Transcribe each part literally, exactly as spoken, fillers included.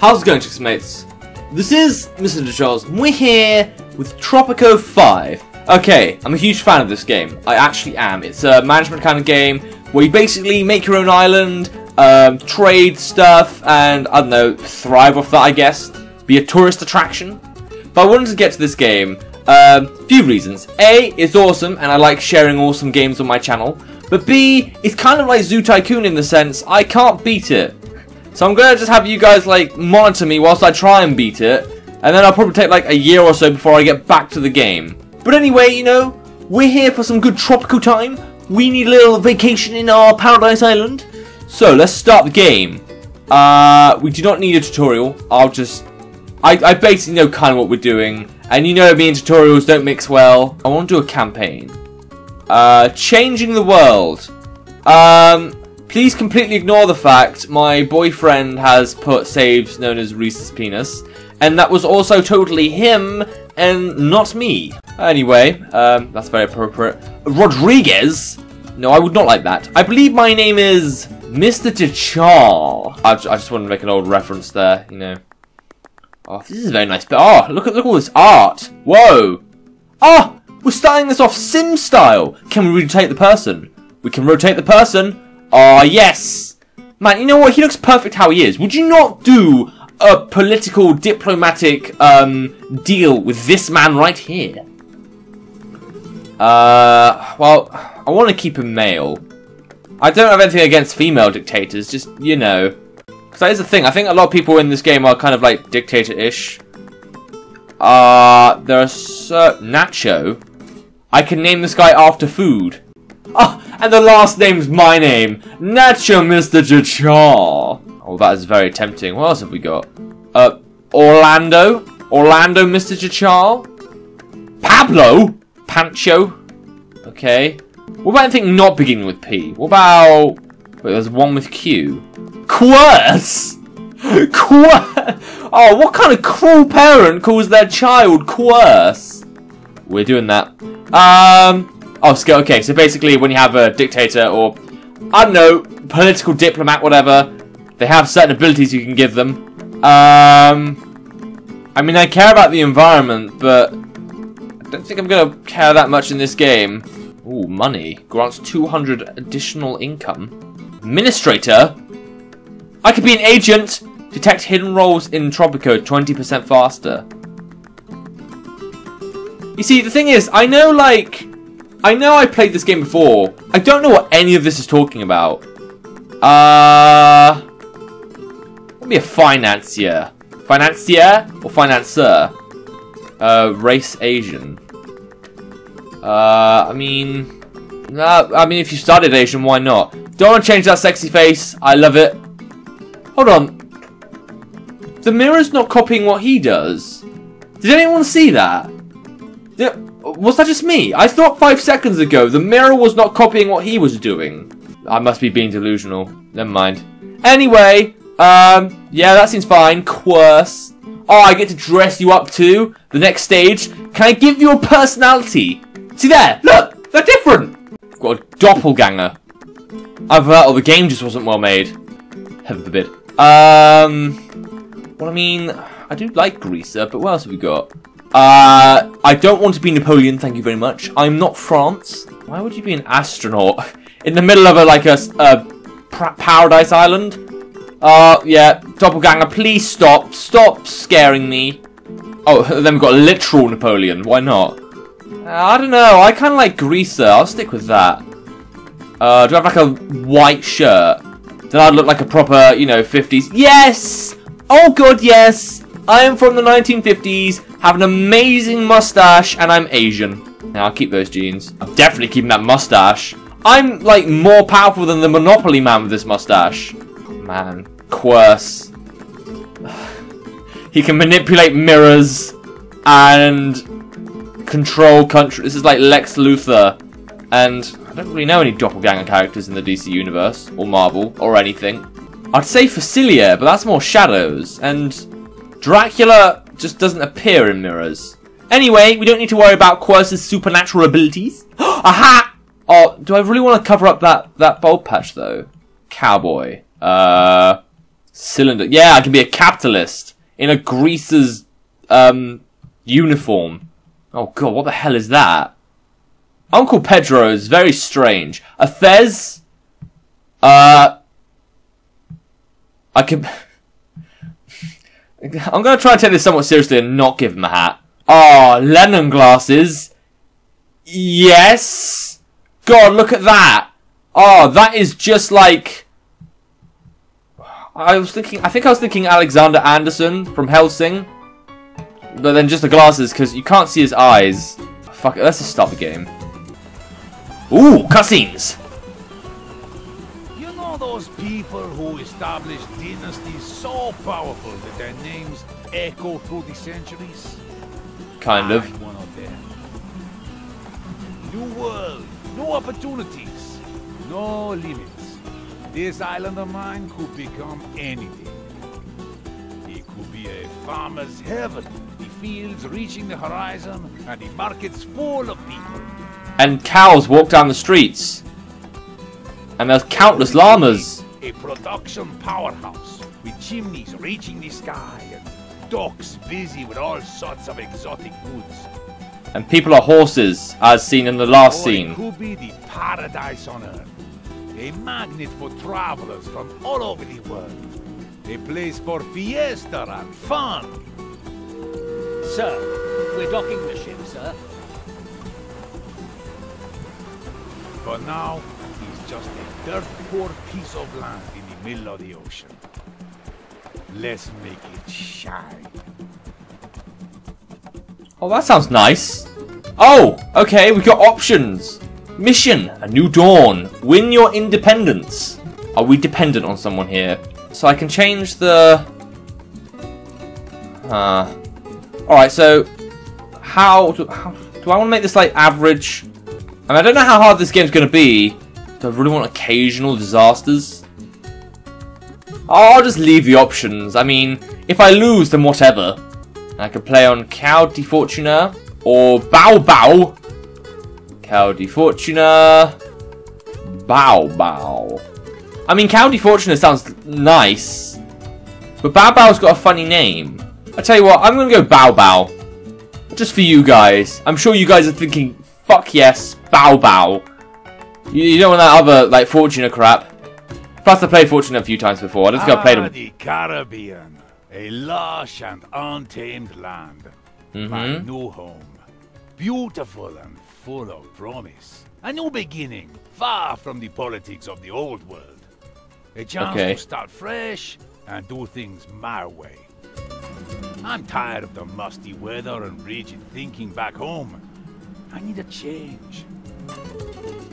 How's it going, chicks and mates? This is Mister Tichar, and we're here with Tropico five. Okay, I'm a huge fan of this game. I actually am. It's a management kind of game where you basically make your own island, um, trade stuff, and, I don't know, thrive off that, I guess. Be a tourist attraction. But I wanted to get to this game um, a few reasons. A, it's awesome, and I like sharing awesome games on my channel. But B, it's kind of like Zoo Tycoon in the sense I can't beat it. So I'm going to just have you guys, like, monitor me whilst I try and beat it. And then I'll probably take, like, a year or so before I get back to the game. But anyway, you know, we're here for some good tropical time. We need a little vacation in our paradise island. So, let's start the game. Uh, we do not need a tutorial. I'll just... I, I basically know kind of what we're doing. And you know me and tutorials don't mix well. I want to do a campaign. Uh, changing the world. Um... Please completely ignore the fact my boyfriend has put saves known as Reese's Penis, and that was also totally him and not me. Anyway, um, that's very appropriate. Rodriguez? No, I would not like that. I believe my name is Mister Tichar. I, I just wanted to make an old reference there, you know. Oh, this is very nice. But oh, look at look at all this art. Whoa. Ah, oh, we're starting this off Sim style. Can we rotate the person? We can rotate the person. Ah, uh, yes! Man, you know what? He looks perfect how he is. Would you not do a political, diplomatic, um, deal with this man right here? Uh, well, I want to keep him male. I don't have anything against female dictators, just, you know. Because that is the thing. I think a lot of people in this game are kind of, like, dictator-ish. Uh, there are Sir Nacho. I can name this guy after food. Oh, and the last name's my name, Nacho Mister Jachar. Oh, that is very tempting. What else have we got? Uh, Orlando, Orlando Mister Jachar, Pablo, Pancho. Okay. What about anything not beginning with P? What about? Wait, there's one with Q. Querce. Querce. Oh, what kind of cruel parent calls their child Querce? We're doing that. Um. Oh, okay, so basically when you have a dictator or, I don't know, political diplomat, whatever, they have certain abilities you can give them. Um, I mean, I care about the environment, but I don't think I'm going to care that much in this game. Ooh, money. Grants two hundred additional income. Administrator? I could be an agent! Detect hidden roles in Tropico twenty percent faster. You see, the thing is, I know, like... I know I played this game before. I don't know what any of this is talking about. Uh, let me a financier. Financier or financer? Uh, race Asian. Uh, I mean... Uh, I mean, if you started Asian, why not? Don't want to change that sexy face. I love it. Hold on. The mirror's not copying what he does. Did anyone see that? Did Was that just me? I thought five seconds ago the mirror was not copying what he was doing. I must be being delusional. Never mind. Anyway, um, yeah, that seems fine. Querce. Oh, I get to dress you up too. The next stage. Can I give you a personality? See there? Look! They're different! I've got a doppelganger. I've heard, oh, the game just wasn't well made. Heaven forbid. Um, well, I mean, I do like Greaser, but what else have we got? Uh, I don't want to be Napoleon, thank you very much. I'm not France. Why would you be an astronaut? In the middle of a, like, a, a paradise island? Uh, yeah. Doppelganger, please stop. Stop scaring me. Oh, then we've got literal Napoleon. Why not? Uh, I don't know. I kind of like Greaser. I'll stick with that. Uh, do I have, like, a white shirt? Then I'd look like a proper, you know, fifties. Yes! Oh, God, yes! I am from the nineteen fifties. Have an amazing mustache, and I'm Asian. Now, I'll keep those jeans. I'm definitely keeping that mustache. I'm, like, more powerful than the Monopoly man with this mustache. Oh, man. Querce. He can manipulate mirrors and control country. This is like Lex Luthor. And I don't really know any doppelganger characters in the D C universe, or Marvel, or anything. I'd say Facilia, but that's more shadows. And Dracula... just doesn't appear in mirrors. Anyway, we don't need to worry about Querce's supernatural abilities. Aha! Oh, do I really want to cover up that, that bald patch, though? Cowboy. Uh, Cylinder. Yeah, I can be a capitalist in a greaser's um, uniform. Oh god, what the hell is that? Uncle Pedro is very strange. A fez? Uh... I can... I'm gonna try and take this somewhat seriously and not give him a hat. Ah, oh, Lennon glasses. Yes. God, look at that. Oh, that is just like... I was thinking... I think I was thinking Alexander Anderson from Helsing. But then just the glasses, because you can't see his eyes. Fuck it, let's just start the game. Ooh, cutscenes! You know those people who established dynasties so powerful that their names echo through the centuries? Kind of. I'm one of them. New world, no opportunities, no limits. This island of mine could become anything. It could be a farmer's heaven. Fields reaching the horizon, and the market's full of people. And cows walk down the streets. And there's countless llamas. A production powerhouse with chimneys reaching the sky and docks busy with all sorts of exotic goods. And people are horses, as seen in the last or scene. It could be the paradise on earth. A magnet for travelers from all over the world. A place for fiesta and fun. Sir, we're docking the ship, sir. For now, it's just a dirt-poor piece of land in the middle of the ocean. Let's make it shine. Oh, that sounds nice. Oh, okay, we've got options. Mission, a new dawn. Win your independence. Are we dependent on someone here? So I can change the... Uh... Alright, so, how do, how, do I want to make this, like, average? I mean, I don't know how hard this game's going to be. Do I really want occasional disasters? Oh, I'll just leave the options. I mean, if I lose, then whatever. I could play on Cauda Fortuna or Bau Bau. Cauda Fortuna. Bau Bau. I mean, Cauda Fortuna sounds nice. But Bau Bau's got a funny name. I tell you what, I'm gonna go Bau Bau. Just for you guys. I'm sure you guys are thinking, fuck yes, Bau Bau. You, you don't want that other, like, Fortuna crap. Plus, I played Fortuna a few times before. I don't think ah, I played them. The Caribbean, a lush and untamed land. Mm-hmm. My new home. Beautiful and full of promise. A new beginning, far from the politics of the old world. A chance okay. to start fresh and do things my way. I'm tired of the musty weather and rigid thinking back home. I need a change.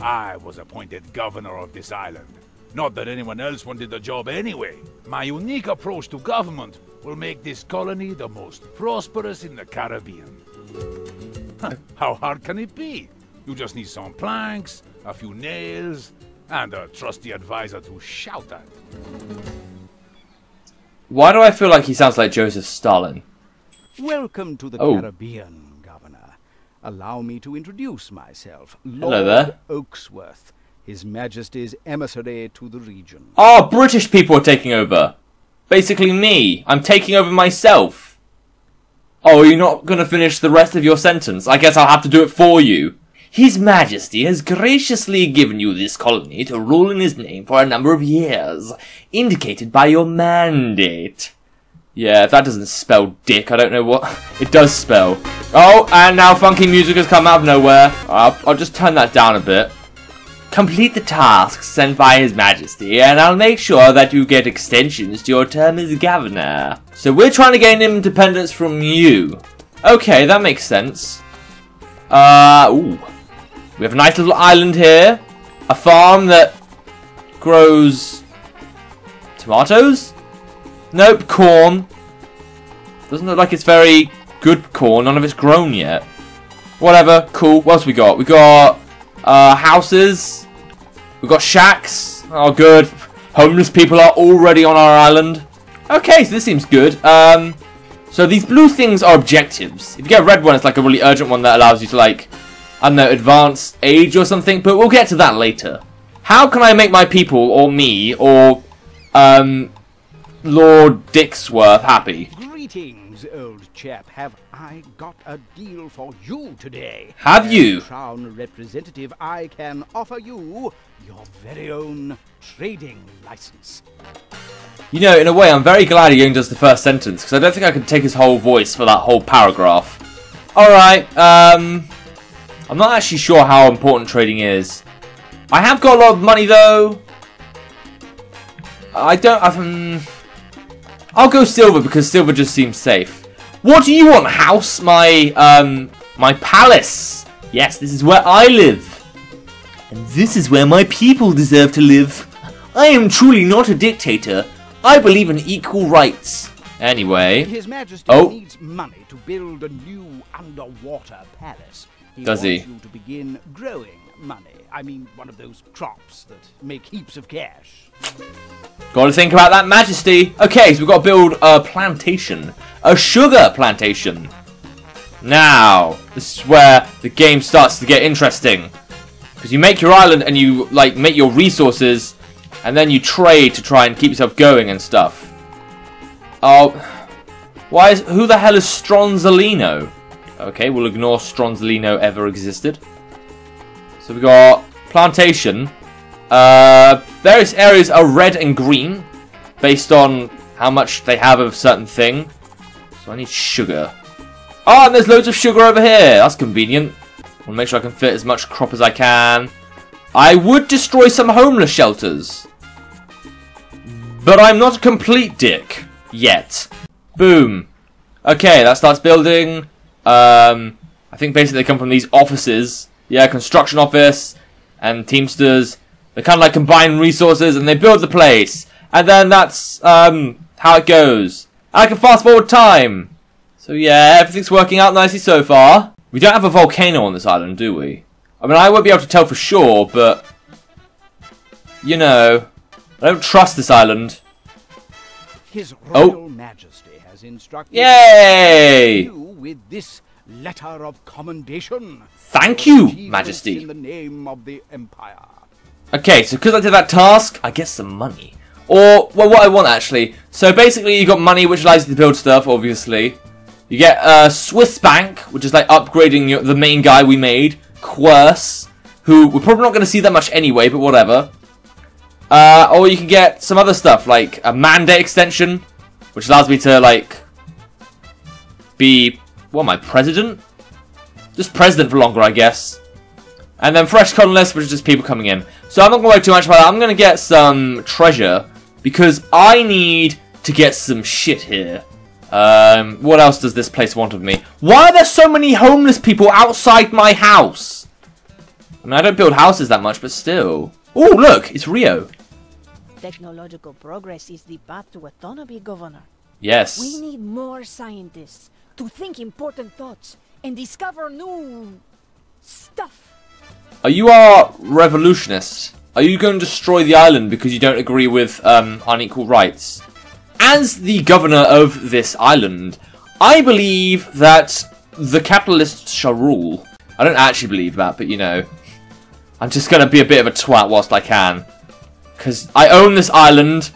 I was appointed governor of this island. Not that anyone else wanted the job anyway. My unique approach to government will make this colony the most prosperous in the Caribbean. How hard can it be? You just need some planks, a few nails, and a trusty advisor to shout at. Why do I feel like he sounds like Joseph Stalin? Welcome to the oh. Caribbean, Governor. Allow me to introduce myself. Lord Hello there. Oaksworth, His Majesty's emissary to the region. Oh, British people are taking over. Basically me. I'm taking over myself. Oh, you're not going to finish the rest of your sentence. I guess I'll have to do it for you. His Majesty has graciously given you this colony to rule in his name for a number of years, indicated by your mandate. Yeah, if that doesn't spell dick, I don't know what... It does spell. Oh, and now funky music has come out of nowhere. I'll, I'll just turn that down a bit. Complete the tasks sent by His Majesty, and I'll make sure that you get extensions to your term as governor. So we're trying to gain independence from you. Okay, that makes sense. Uh, ooh. We have a nice little island here. A farm that grows tomatoes? Nope, corn. Doesn't look like it's very good corn. None of it's grown yet. Whatever, cool. What else we got? We got uh, houses. We got shacks. Oh, good. Homeless people are already on our island. Okay, so this seems good. Um, so these blue things are objectives. If you get a red one, it's like a really urgent one that allows you to, like... I don't know, advanced age or something, but we'll get to that later. How can I make my people, or me, or um, Lord Dixworth happy. Greetings, old chap. Have I got a deal for you today? Have you? As Crown representative, I can offer you your very own trading license. You know, in a way, I'm very glad he only does the first sentence, because I don't think I could take his whole voice for that whole paragraph. Alright, um... I'm not actually sure how important trading is. I have got a lot of money, though. I don't... I've, um, I'll go silver, because silver just seems safe. What do you want, house? My, um... my palace! Yes, this is where I live. And this is where my people deserve to live. I am truly not a dictator. I believe in equal rights. Anyway, His Majesty oh. needs money to build a new underwater palace. He Does wants he? you to begin growing money. I mean, one of those crops that make heaps of cash. Got to think about that, Majesty. Okay, so we've got to build a plantation, a sugar plantation. Now, this is where the game starts to get interesting, because you make your island and you like make your resources. And then you trade to try and keep yourself going and stuff. Oh, why is who the hell is Stronzolino? Okay, we'll ignore Stronzolino ever existed. So we got plantation. Uh, various areas are red and green, based on how much they have of a certain thing. So I need sugar. Oh, and there's loads of sugar over here. That's convenient. I'll make sure I can fit as much crop as I can. I would destroy some homeless shelters. But I'm not a complete dick yet. Boom. Okay, that starts building. Um, I think basically they come from these offices. Yeah, construction office and Teamsters. They kind of like combine resources and they build the place. And then that's um, how it goes. I can fast forward time. So yeah, everything's working out nicely so far. We don't have a volcano on this island, do we? I mean, I won't be able to tell for sure, but... You know, I don't trust this island. His Royal oh. Majesty has instructed Yay! you with this letter of commendation. Thank you, Majesty. In the name of the Empire. Okay, so because I did that task, I get some money. Or, well, what I want, actually. So basically, you got money, which allows you to build stuff, obviously. You get a uh, Swiss bank, which is like upgrading your, the main guy we made, Querce, who we're probably not going to see that much anyway, but whatever. Uh, or you can get some other stuff, like a mandate extension, which allows me to, like, be, what am I, president? Just president for longer, I guess. And then fresh colonists, which is just people coming in. So I'm not going to worry too much about that. I'm going to get some treasure, because I need to get some shit here. Um, what else does this place want of me? Why are there so many homeless people outside my house? I mean, I don't build houses that much, but still. Oh, look, it's Rio. Technological progress is the path to autonomy, Governor. Yes. We need more scientists to think important thoughts and discover new stuff. Are you our revolutionists? Are you going to destroy the island because you don't agree with um, unequal rights? As the governor of this island, I believe that the capitalists shall rule. I don't actually believe that, but you know. I'm just going to be a bit of a twat whilst I can. Because I own this island.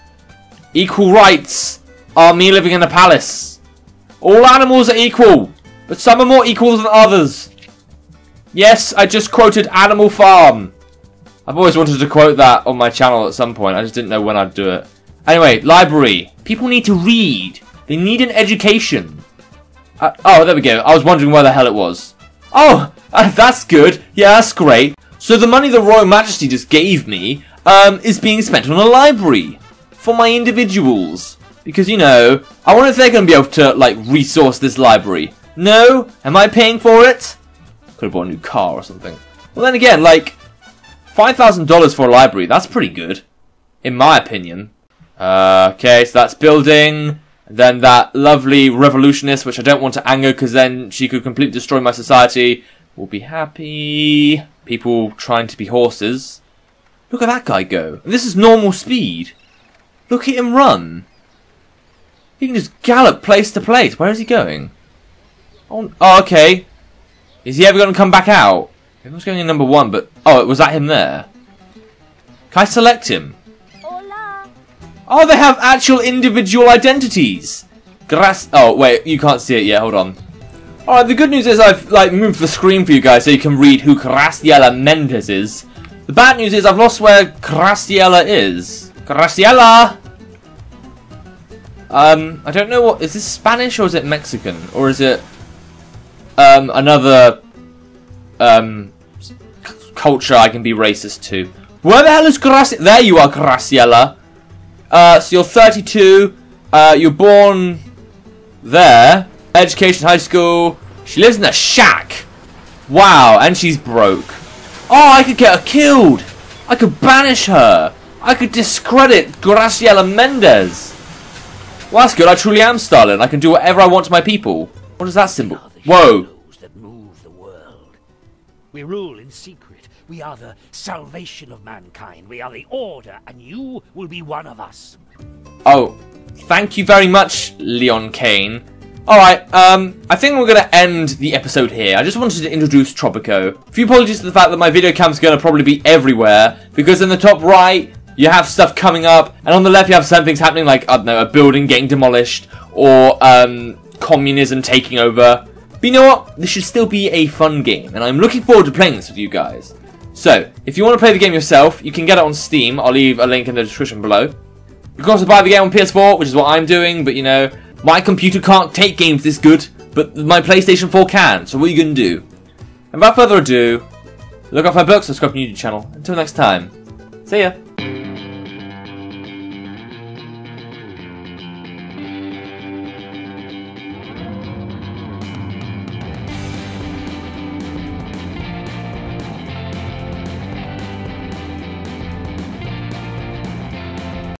Equal rights are me living in a palace. All animals are equal, but some are more equal than others. Yes, I just quoted Animal Farm. I've always wanted to quote that on my channel at some point. I just didn't know when I'd do it. Anyway, library. People need to read. They need an education. Uh, oh, there we go. I was wondering where the hell it was. Oh, uh, that's good. Yeah, that's great. So the money the Royal Majesty just gave me um, is being spent on a library for my individuals. Because, you know, I wonder if they're going to be able to, like, resource this library. No? Am I paying for it? Could have bought a new car or something. Well, then again, like, five thousand dollars for a library. That's pretty good, in my opinion. Uh, okay, so that's building, then that lovely revolutionist, which I don't want to anger because then she could completely destroy my society, will be happy. People trying to be horses. Look at that guy go. And this is normal speed. Look at him run. He can just gallop place to place. Where is he going? Oh, oh okay. Is he ever going to come back out? He was going in number one, but... Oh, was that him there? Can I select him? Oh, they have actual individual identities. Grass. Oh, wait, you can't see it yet. Hold on. All right. The good news is I've like moved the screen for you guys so you can read who Graciela Mendez is. The bad news is I've lost where Graciela is. Graciela. Um, I don't know what is this Spanish or is it Mexican or is it um another um culture I can be racist to? Where the hell is Graciela? There you are, Graciela. Uh, so you're thirty-two. Uh, you're born there. Education, high school. She lives in a shack. Wow, and she's broke. Oh, I could get her killed. I could banish her. I could discredit Graciela Mendez. Well, that's good. I truly am Stalin. I can do whatever I want to my people. What is that symbol? Whoa. That move the world. We rule in secret. We are the salvation of mankind. We are the order, and you will be one of us. Oh, thank you very much, Leon Kane. Alright, um, I think we're going to end the episode here. I just wanted to introduce Tropico. A few apologies to the fact that my video cam's going to probably be everywhere, because in the top right, you have stuff coming up, and on the left you have some things happening like, I don't know, a building getting demolished, or, um, communism taking over. But you know what? This should still be a fun game, and I'm looking forward to playing this with you guys. So, if you want to play the game yourself, you can get it on Steam. I'll leave a link in the description below. You can also buy the game on P S four, which is what I'm doing, but you know, my computer can't take games this good, but my PlayStation four can, so what are you going to do? And without further ado, look up my books, subscribe to my YouTube channel. Until next time, see ya!